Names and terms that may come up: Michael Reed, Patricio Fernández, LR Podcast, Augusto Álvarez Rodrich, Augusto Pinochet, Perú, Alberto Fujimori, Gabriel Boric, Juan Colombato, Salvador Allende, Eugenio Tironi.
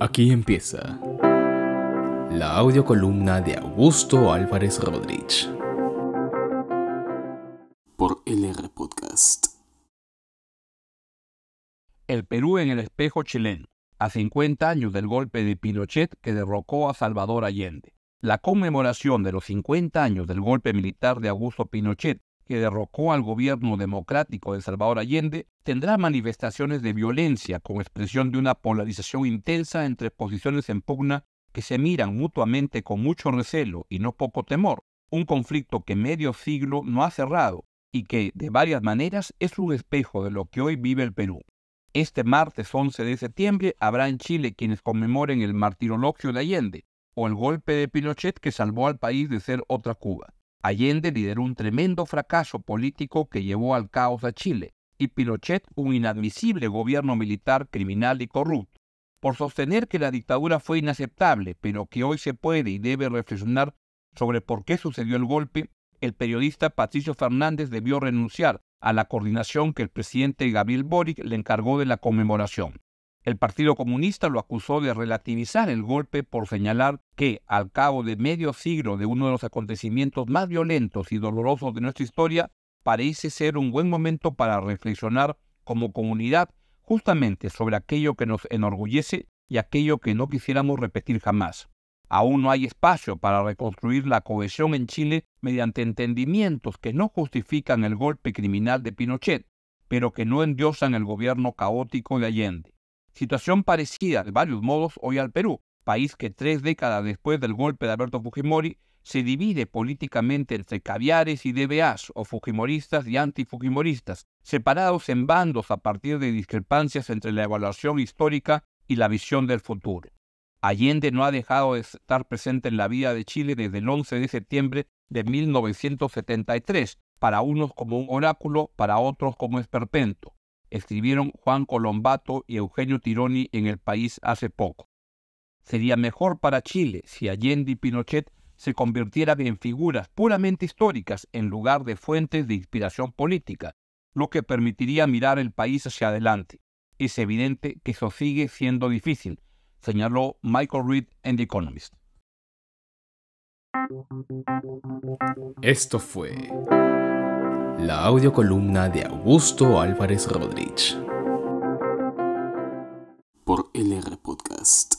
Aquí empieza la audiocolumna de Augusto Álvarez Rodrich por LR Podcast. El Perú en el espejo chileno, a 50 años del golpe de Pinochet que derrocó a Salvador Allende. La conmemoración de los 50 años del golpe militar de Augusto Pinochet que derrocó al gobierno democrático de Salvador Allende, tendrá manifestaciones de violencia con expresión de una polarización intensa entre posiciones en pugna que se miran mutuamente con mucho recelo y no poco temor, un conflicto que medio siglo no ha cerrado y que, de varias maneras, es un espejo de lo que hoy vive el Perú. Este martes 11 de septiembre habrá en Chile quienes conmemoren el martirologio de Allende o el golpe de Pinochet que salvó al país de ser otra Cuba. Allende lideró un tremendo fracaso político que llevó al caos a Chile, y Pinochet un inadmisible gobierno militar criminal y corrupto. Por sostener que la dictadura fue inaceptable, pero que hoy se puede y debe reflexionar sobre por qué sucedió el golpe, el periodista Patricio Fernández debió renunciar a la coordinación que el presidente Gabriel Boric le encargó de la conmemoración. El Partido Comunista lo acusó de relativizar el golpe por señalar que, al cabo de medio siglo de uno de los acontecimientos más violentos y dolorosos de nuestra historia, parece ser un buen momento para reflexionar como comunidad justamente sobre aquello que nos enorgullece y aquello que no quisiéramos repetir jamás. Aún no hay espacio para reconstruir la cohesión en Chile mediante entendimientos que no justifican el golpe criminal de Pinochet, pero que no endiosan el gobierno caótico de Allende. Situación parecida de varios modos hoy al Perú, país que 3 décadas después del golpe de Alberto Fujimori se divide políticamente entre caviares y DBAs o fujimoristas y antifujimoristas, separados en bandos a partir de discrepancias entre la evaluación histórica y la visión del futuro. Allende no ha dejado de estar presente en la vida de Chile desde el 11 de septiembre de 1973, para unos como un oráculo, para otros como esperpento. Escribieron Juan Colombato y Eugenio Tironi en El País hace poco. Sería mejor para Chile si Allende y Pinochet se convirtieran en figuras puramente históricas en lugar de fuentes de inspiración política, lo que permitiría mirar el país hacia adelante. Es evidente que eso sigue siendo difícil, señaló Michael Reed en The Economist. Esto fue la audiocolumna de Augusto Álvarez Rodrich por LR Podcast.